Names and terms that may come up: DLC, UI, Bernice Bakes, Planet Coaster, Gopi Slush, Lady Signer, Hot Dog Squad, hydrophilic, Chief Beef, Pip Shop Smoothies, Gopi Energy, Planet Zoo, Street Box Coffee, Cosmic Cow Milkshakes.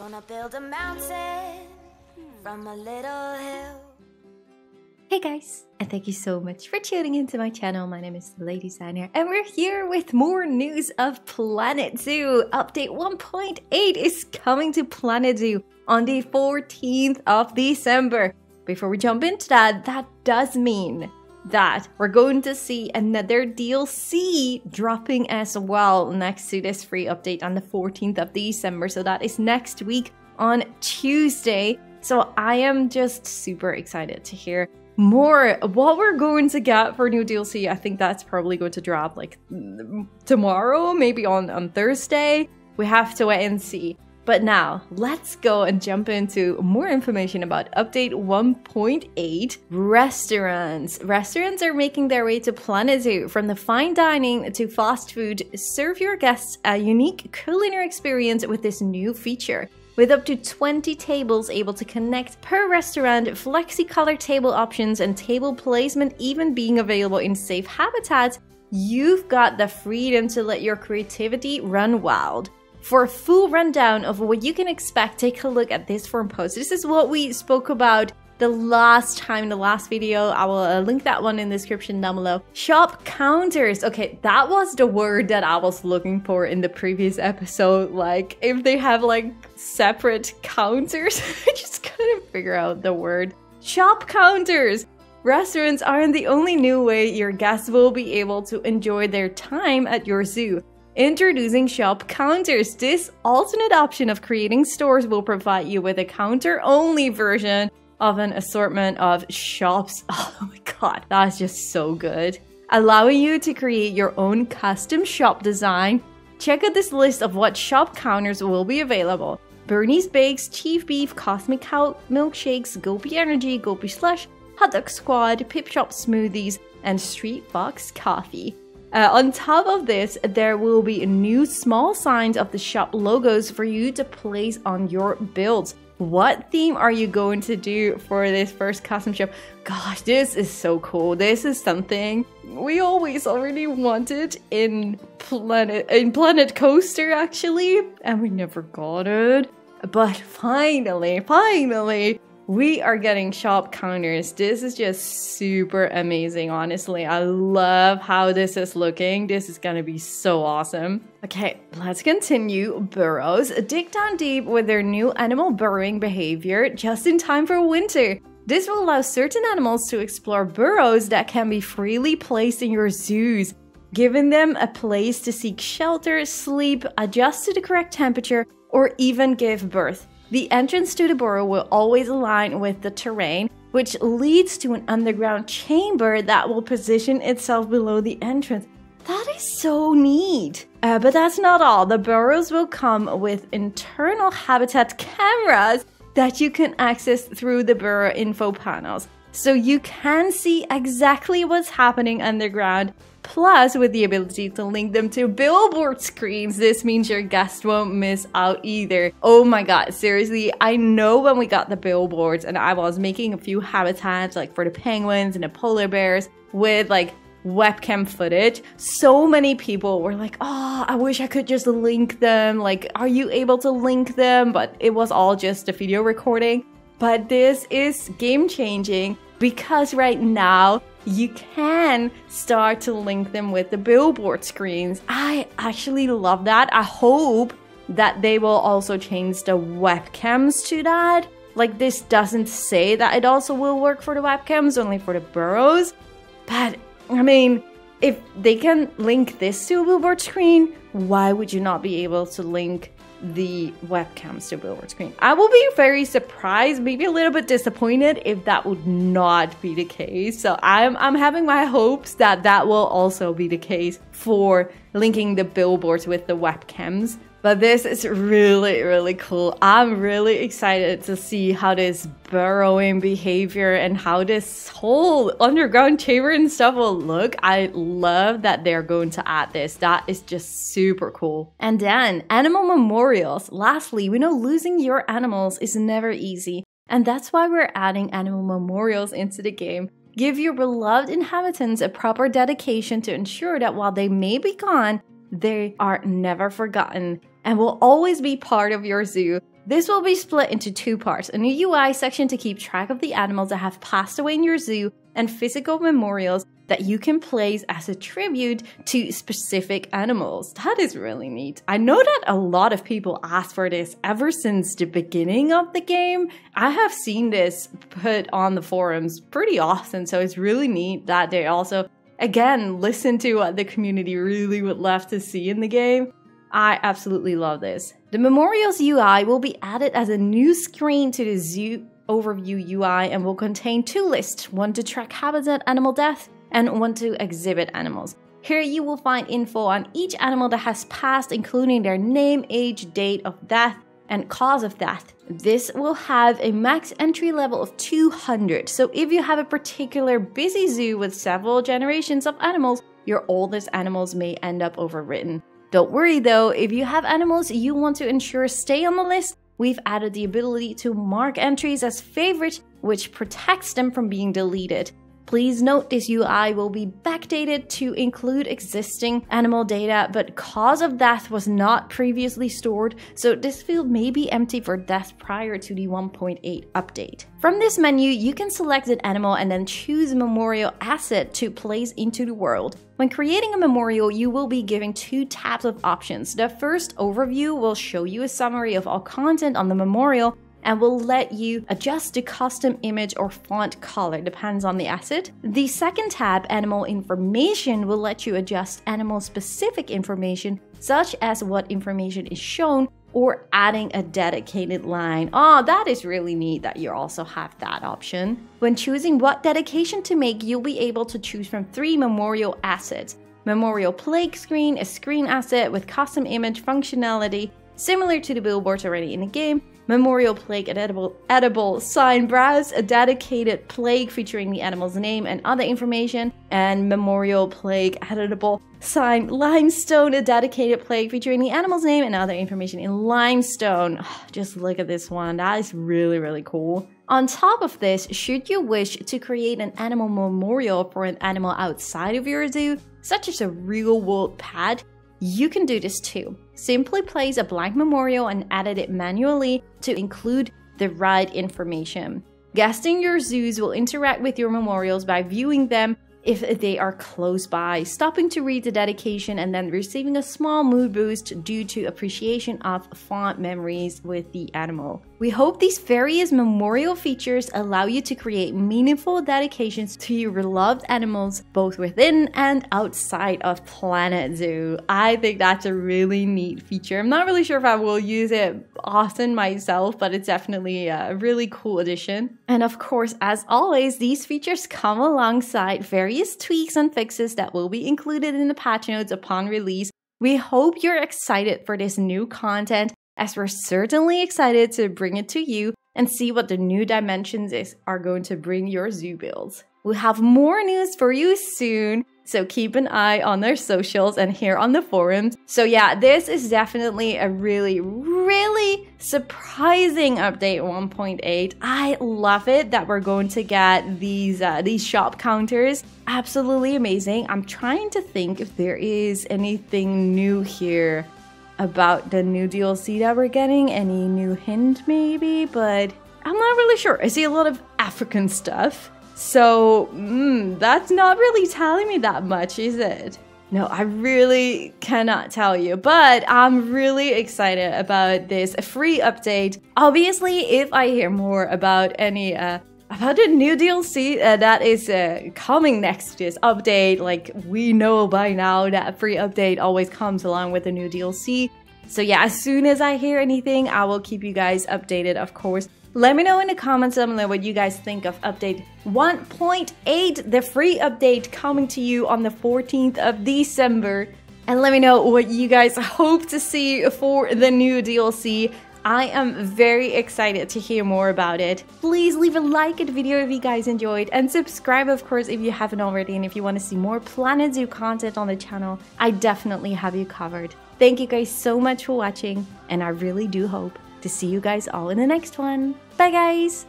Gonna build a mountain from a little hill. Hey guys, and thank you so much for tuning into my channel. My name is Lady Signer, and we're here with more news of Planet Zoo. Update 1.8 is coming to Planet Zoo on the 14th of December. Before we jump into that, that does mean that we're going to see another DLC dropping as well next to this free update on the 14th of December. So that is next week on Tuesday. So I am just super excited to hear more what we're going to get for new DLC. I think that's probably going to drop like tomorrow, maybe on Thursday. We have to wait and see. But now let's go and jump into more information about update 1.8. Restaurants are making their way to Planet Zoo. From the fine dining to fast food, serve your guests a unique culinary experience with this new feature. With up to 20 tables able to connect per restaurant, flexi-color table options and table placement even being available in safe habitats, you've got the freedom to let your creativity run wild. For a full rundown of what you can expect, take a look at this forum post. This is what we spoke about the last time, in the last video. I will link that one in the description down below. Shop counters. Okay, that was the word that I was looking for in the previous episode. Like, if they have like separate counters, I just couldn't figure out the word. Shop counters. Restaurants aren't the only new way your guests will be able to enjoy their time at your zoo. Introducing shop counters. This alternate option of creating stores will provide you with a counter-only version of an assortment of shops. Oh my god, that's just so good. Allowing you to create your own custom shop design. Check out this list of what shop counters will be available. Bernice Bakes, Chief Beef, Cosmic Cow Milkshakes, Gopi Energy, Gopi Slush, Hot Dog Squad, Pip Shop Smoothies, and Street Box Coffee. On top of this, there will be new small signs of the shop logos for you to place on your builds. What theme are you going to do for this first custom shop? Gosh, this is so cool. This is something we always already wanted in Planet Coaster, actually, and we never got it. But finally, we are getting shop counters. This is just super amazing, honestly. I love how this is looking. This is gonna be so awesome. Okay, let's continue. Burrows dig down deep with their new animal burrowing behavior just in time for winter. This will allow certain animals to explore burrows that can be freely placed in your zoos, giving them a place to seek shelter, sleep, adjust to the correct temperature, or even give birth. The entrance to the burrow will always align with the terrain, which leads to an underground chamber that will position itself below the entrance. That is so neat! But that's not all. The burrows will come with internal habitat cameras that you can access through the burrow info panels. So you can see exactly what's happening underground, plus with the ability to link them to billboard screens. This means your guests won't miss out either. Oh my god, seriously, I know when we got the billboards and I was making a few habitats like for the penguins and the polar bears with like webcam footage, so many people were like, oh, I wish I could just link them. Like, are you able to link them? But it was all just a video recording. But this is game-changing because right now you can start to link them with the billboard screens. I actually love that. I hope that they will also change the webcams to that. Like, this doesn't say that it also will work for the webcams, only for the burrows. But, I mean, if they can link this to a billboard screen, why would you not be able to link the webcams to billboard screen? I will be very surprised, maybe a little bit disappointed if that would not be the case. So I'm having my hopes that that will also be the case for linking the billboards with the webcams. But this is really, really cool. I'm really excited to see how this burrowing behavior and how this whole underground chamber and stuff will look. I love that they're going to add this. That is just super cool. And then, animal memorials. Lastly, we know losing your animals is never easy, and that's why we're adding animal memorials into the game. Give your beloved inhabitants a proper dedication to ensure that while they may be gone, they are never forgotten. and will always be part of your zoo. This will be split into two parts, a new UI section to keep track of the animals that have passed away in your zoo and physical memorials that you can place as a tribute to specific animals. That is really neat. I know that a lot of people asked for this ever since the beginning of the game. I have seen this put on the forums pretty often, so it's really neat that they also, again, listen to what the community really would love to see in the game. I absolutely love this. The Memorials UI will be added as a new screen to the Zoo Overview UI and will contain two lists, one to track habitat animal death and one to exhibit animals. Here you will find info on each animal that has passed, including their name, age, date of death, and cause of death. This will have a max entry level of 200, so if you have a particular busy zoo with several generations of animals, your oldest animals may end up overwritten. Don't worry though, if you have animals you want to ensure stay on the list, we've added the ability to mark entries as favorite, which protects them from being deleted. Please note this UI will be backdated to include existing animal data, but cause of death was not previously stored, so this field may be empty for death prior to the 1.8 update. From this menu, you can select an animal and then choose a memorial asset to place into the world. When creating a memorial, you will be given two tabs of options. The first, Overview, will show you a summary of all content on the memorial, and will let you adjust the custom image or font color, depends on the asset. The second tab, Animal Information, will let you adjust animal-specific information, such as what information is shown or adding a dedicated line. Oh, that is really neat that you also have that option. When choosing what dedication to make, you'll be able to choose from three memorial assets. Memorial Plaque Screen, a screen asset with custom image functionality, similar to the billboards already in the game. Memorial Plague and edible Sign Browse, a dedicated plague featuring the animal's name and other information, and Memorial Plague Editable Sign Limestone, a dedicated plague featuring the animal's name and other information in limestone. Oh, just look at this one, that is really, really cool. On top of this, should you wish to create an animal memorial for an animal outside of your zoo, such as a real-world pet, you can do this too. Simply place a blank memorial and edit it manually to include the right information. Guests in your zoos will interact with your memorials by viewing them if they are close by, stopping to read the dedication, and then receiving a small mood boost due to appreciation of fond memories with the animal. We hope these various memorial features allow you to create meaningful dedications to your beloved animals, both within and outside of Planet Zoo. I think that's a really neat feature. I'm not really sure if I will use it often myself, but it's definitely a really cool addition. And of course, as always, these features come alongside various tweaks and fixes that will be included in the patch notes upon release. We hope you're excited for this new content, as we're certainly excited to bring it to you and see what the new dimensions are going to bring your zoo builds. We'll have more news for you soon, so keep an eye on their socials and here on the forums. So yeah, this is definitely a really, really surprising update 1.8. I love it that we're going to get these shop counters. Absolutely amazing. I'm trying to think if there is anything new here about the new DLC that we're getting. Any new hint maybe, but I'm not really sure. I see a lot of African stuff. So, that's not really telling me that much, is it? No, I really cannot tell you, but I'm really excited about this free update. Obviously, if I hear more about any about the new DLC that is coming next to this update, like we know by now that free update always comes along with a new DLC. So yeah, as soon as I hear anything, I will keep you guys updated, of course. Let me know in the comments down below what you guys think of update 1.8, the free update coming to you on the 14th of December. And let me know what you guys hope to see for the new DLC. I am very excited to hear more about it. Please leave a like at the video if you guys enjoyed, and subscribe of course if you haven't already, and if you want to see more Planet Zoo content on the channel, I definitely have you covered. Thank you guys so much for watching, and I really do hope to see you guys all in the next one. Bye guys!